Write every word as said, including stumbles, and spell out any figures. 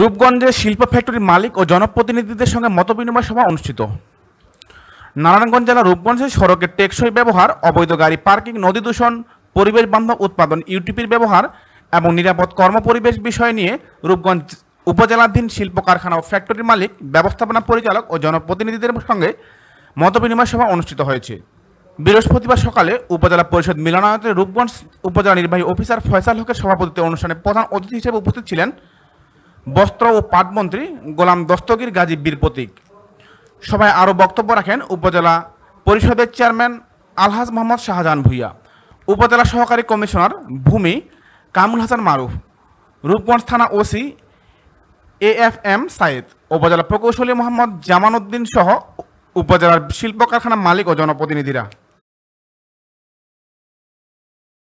রূপগঞ্জের শিল্প ফ্যাক্টরির মালিক ও জনপ্রতিনিধিদের সঙ্গে মতবিনিময় সভা অনুষ্ঠিত। নারায়ণগঞ্জ জেলা রূপগঞ্জের সড়কের টেকসই ব্যবহার, অবৈধ গাড়ি পার্কিং, নদী দূষণ, পরিবেশ বান্ধব উৎপাদন, ইউটিপির ব্যবহার এবং নিরাপদ কর্মপরিবেশ বিষয় নিয়ে রূপগঞ্জ উপজেলাধীন শিল্প কারখানা ও ফ্যাক্টরির মালিক, ব্যবস্থাপনা পরিচালক ও জনপ্রতিনিধিদের সঙ্গে মতবিনিময় সভা অনুষ্ঠিত হয়েছে। বৃহস্পতিবার সকালে উপজেলা পরিষদ মিলনায়তনে রূপগঞ্জ উপজেলা নির্বাহী অফিসার ফয়সাল হকের সভাপতিত্বে অনুষ্ঠানে প্রধান অতিথি হিসেবে উপস্থিত ছিলেন বস্ত্র ও পাটমন্ত্রী গোলাম দস্তগীর গাজী বীর প্রতীক। সভায় আরও বক্তব্য রাখেন উপজেলা পরিষদের চেয়ারম্যান আলহাজ মোহাম্মদ শাহজান ভুইয়া, উপজেলা সহকারী কমিশনার ভূমি কামরুল হাসান মারুফ, রূপগঞ্জ থানা OC A F M Sayed, upazila প্রকৌশলী মোহাম্মদ জামানুদ্দিন সহ উপজেলার শিল্প কারখানা মালিক ও জনপ্রতিনিধিরা।